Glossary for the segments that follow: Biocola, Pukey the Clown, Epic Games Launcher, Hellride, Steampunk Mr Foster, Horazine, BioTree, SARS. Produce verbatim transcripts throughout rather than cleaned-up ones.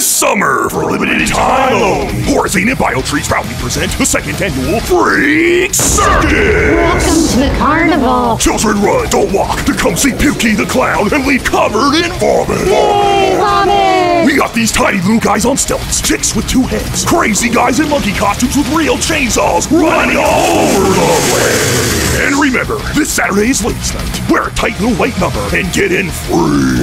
this summer. For a limited time only, Horazine and BioTree proudly present the second annual Freak Circus! Welcome to the carnival! Children run, don't walk, to come see Pukey the Clown and leave covered in vomit! Yay, vomit! We got these tiny little guys on stilts, chicks with two heads, crazy guys in monkey costumes with real chainsaws running all over the way! And remember, this Saturday is ladies' night. Wear a tight little white number and get in free!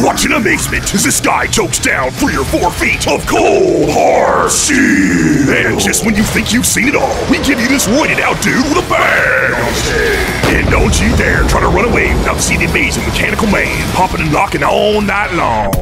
Watch in amazement as this guy chokes down three or four feet of cold hard steel! And just when you think you've seen it all, we give you this roided out dude with a bang! And don't you dare try to run away without seeing the amazing mechanical man popping and knocking all night long!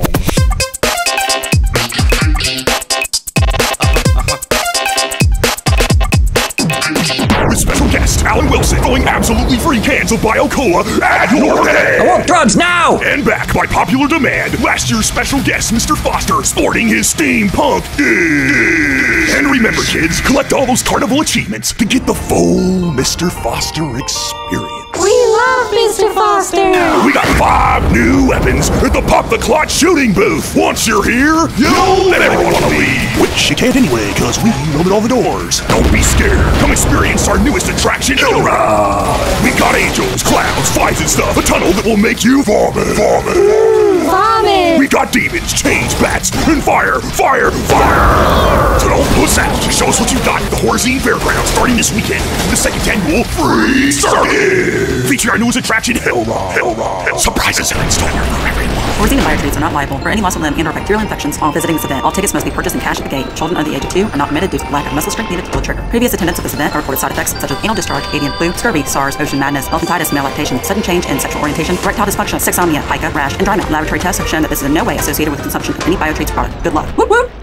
Alan Wilson, throwing absolutely free cans of Biocola at your head! I want drugs now! And back by popular demand, last year's special guest, Mister Foster, sporting his steampunk dish. And remember, kids, collect all those carnival achievements to get the full Mister Foster experience. We love Mister Foster! We got five new weapons at the Pop the Clot shooting booth! Once you're here, you'll never want to leave! Which you can't anyway, because we open all the doors. Don't be scared! Come experience our newest attraction, U R A! We got angels, clowns, flies and stuff, a tunnel that will make you vomit! Vomit! Mm, vomit! We got demons, chains, bats, and fire! Fire! Fire! So don't puss out! Show us what you got at the Horazine Fairground starting this weekend, the second annual Free Circuit! Feature our newest attraction, Hellride. Hellride. Surprises are in store for everyone. Horazine and BioTree are not liable for any muscle, limb, and or bacterial infections while visiting this event. All tickets must be purchased in cash at the gate. Children under the age of two are not permitted due to lack of muscle strength needed to pull the trigger. Previous attendance of this event are reported side effects such as anal discharge, avian flu, scurvy, SARS, ocean madness, elephantitis, malactation, sudden change in sexual orientation, erectile dysfunction, sexomnia, pica, rash, and dry mouth. Laboratory tests have shown that this is in no way associated with consumption of any BioTree product. Good luck. Woot woot!